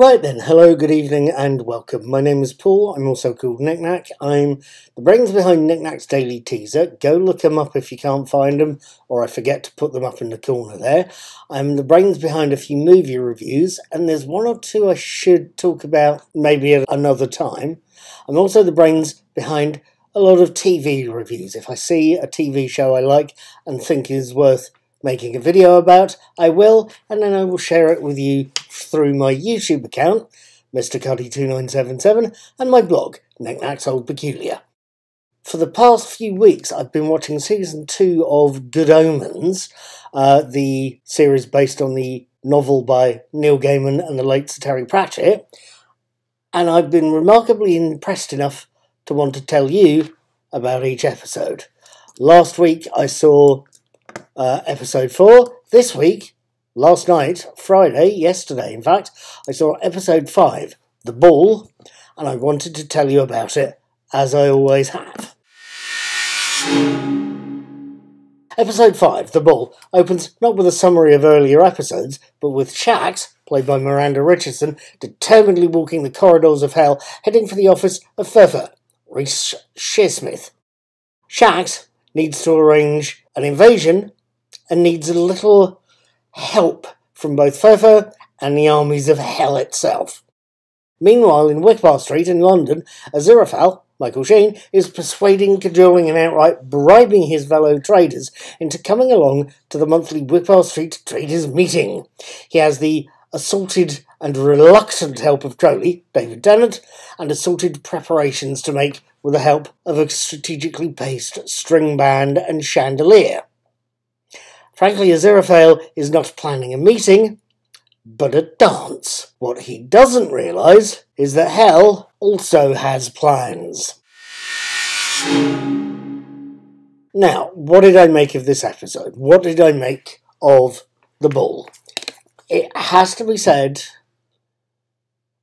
Right then, hello, good evening and welcome. My name is Paul, I'm also called Nik Knack. I'm the brains behind Nik Nak's Daily Teaser. Go look them up if you can't find them, or I forget to put them up in the corner there. I'm the brains behind a few movie reviews, and there's one or two I should talk about maybe at another time. I'm also the brains behind a lot of TV reviews. If I see a TV show I like and think is worth making a video about, I will, and then I will share it with you through my YouTube account, MrCuddy2977, and my blog, Nik Nak's Old Peculiar. For the past few weeks, I've been watching Season 2 of Good Omens, the series based on the novel by Neil Gaiman and the late Sir Terry Pratchett, and I've been remarkably impressed enough to want to tell you about each episode. Last week, I saw episode 4. This week, last night, Friday, yesterday in fact, I saw episode 5, The Ball, and I wanted to tell you about it, as I always have. Episode 5, The Ball, opens not with a summary of earlier episodes, but with Shax, played by Miranda Richardson, determinedly walking the corridors of hell, heading for the office of Fervor, Reese Shearsmith. Shax needs to arrange an invasion and needs a little help from both Fervor and the armies of hell itself. Meanwhile, in Wickbar Street in London, Aziraphale, Michael Sheen, is persuading, cajoling and outright bribing his fellow traders into coming along to the monthly Wickbar Street Traders Meeting. He has the assorted and reluctant help of Crowley, David Tennant, and assorted preparations to make with the help of a strategically paced string band and chandelier. Frankly, Aziraphale is not planning a meeting, but a dance. What he doesn't realise is that hell also has plans. Now, what did I make of this episode? What did I make of The Ball? It has to be said,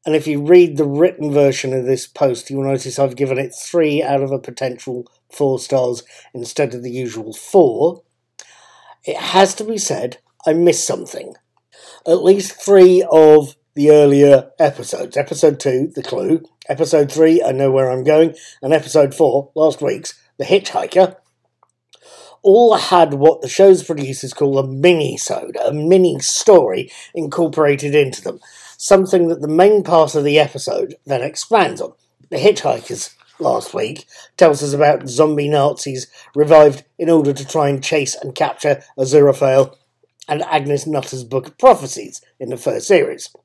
and if you read the written version of this post, you'll notice I've given it 3 out of a potential 4 stars instead of the usual 4. It has to be said, I missed something. At least 3 of the earlier episodes. Episode 2, The Clue. Episode 3, I Know Where I'm Going. And Episode 4, last week's, The Hitchhiker. All had what the show's producers call a mini-sode, a mini-story incorporated into them. Something that the main part of the episode then expands on. The Hitchhikers, last week, tells us about zombie Nazis revived in order to try and chase and capture Aziraphale and Agnes Nutter's Book of Prophecies in the first series.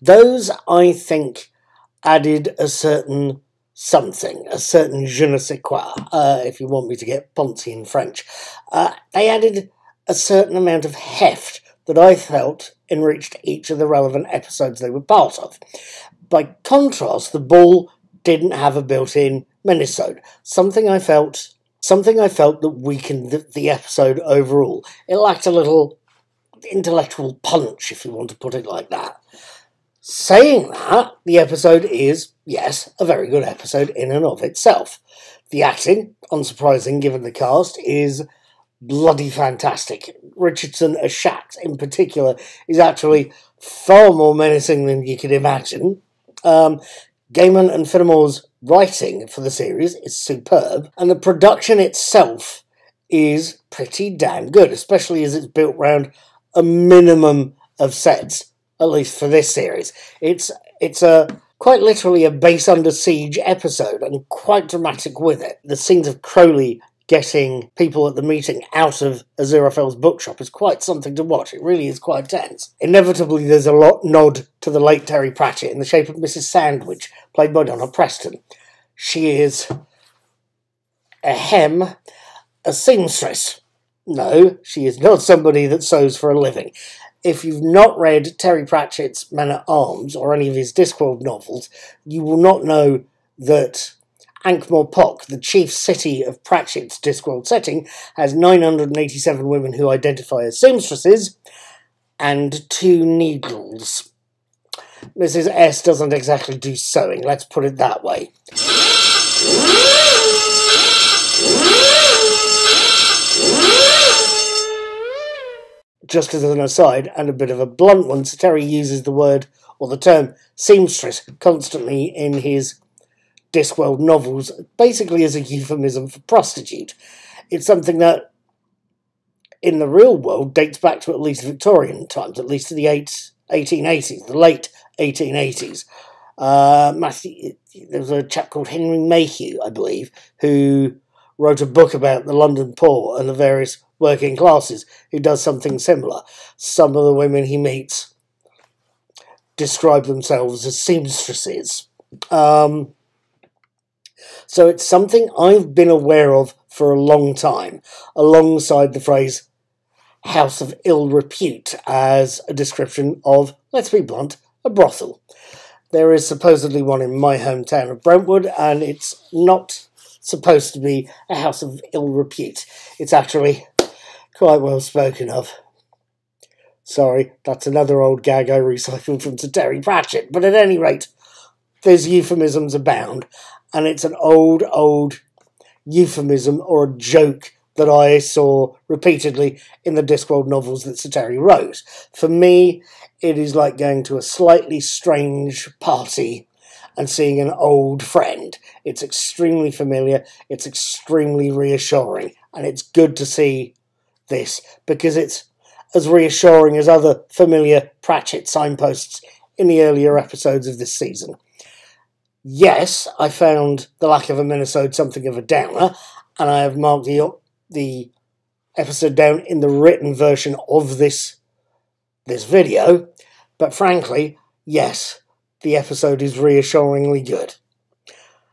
Those, I think, added a certain something, a certain je ne sais quoi, if you want me to get poncy in French. They added a certain amount of heft that I felt enriched each of the relevant episodes they were part of. By contrast, The Ball didn't have a built-in minisode, something I felt that weakened the episode overall. It lacked a little intellectual punch, if you want to put it like that. Saying that, the episode is, yes, a very good episode in and of itself. The acting, unsurprising given the cast, is bloody fantastic. Richardson as Shax in particular is actually far more menacing than you could imagine. Gaiman and Fenimore's writing for the series is superb, and the production itself is pretty damn good, especially as it's built around a minimum of sets, at least for this series. It's quite literally a base under siege episode, and quite dramatic with it. The scenes of Crowley getting people at the meeting out of Aziraphale's bookshop is quite something to watch. It really is quite tense. Inevitably, there's a lot nod to the late Terry Pratchett in the shape of Mrs Sandwich, played by Donna Preston. She is a seamstress. No, she is not somebody that sews for a living. If you've not read Terry Pratchett's Man at Arms or any of his Discworld novels, you will not know that Ankh-Morpork, the chief city of Pratchett's Discworld setting, has 987 women who identify as seamstresses and 2 needles. Mrs S doesn't exactly do sewing, let's put it that way. just as an aside and a bit of a blunt one, Sir Terry uses the word, or the term, seamstress constantly in his Discworld novels, basically as a euphemism for prostitute. It's something that, in the real world, dates back to at least Victorian times, at least to the 1880s, the late 1880s. There was a chap called Henry Mayhew, I believe, who wrote a book about the London poor and the various working classes, who does something similar. Some of the women he meets describe themselves as seamstresses. So it's something I've been aware of for a long time, alongside the phrase house of ill repute as a description of, let's be blunt, a brothel. There is supposedly one in my hometown of Brentwood, and it's not supposed to be a house of ill repute. It's actually quite well spoken of. Sorry, that's another old gag I recycled from Sir Terry Pratchett, but at any rate, there's euphemisms abound, and it's an old, old euphemism or a joke that I saw repeatedly in the Discworld novels that Sir Terry wrote. For me, it is like going to a slightly strange party and seeing an old friend. It's extremely familiar, it's extremely reassuring, and it's good to see this, because it's as reassuring as other familiar Pratchett signposts in the earlier episodes of this season. Yes, I found the lack of a minisode something of a downer, and I have marked the episode down in the written version of this video, but frankly, yes, the episode is reassuringly good.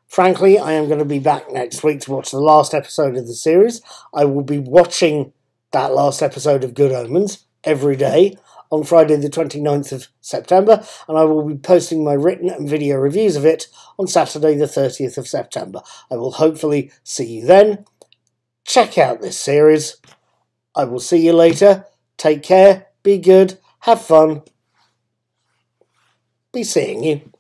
Frankly, I am going to be back next week to watch the last episode of the series. I will be watching that last episode of Good Omens every day on Friday the 29th of September, and I will be posting my written and video reviews of it on Saturday the 30th of September. I will hopefully see you then. Check out this series. I will see you later. Take care, be good, have fun. Be seeing you.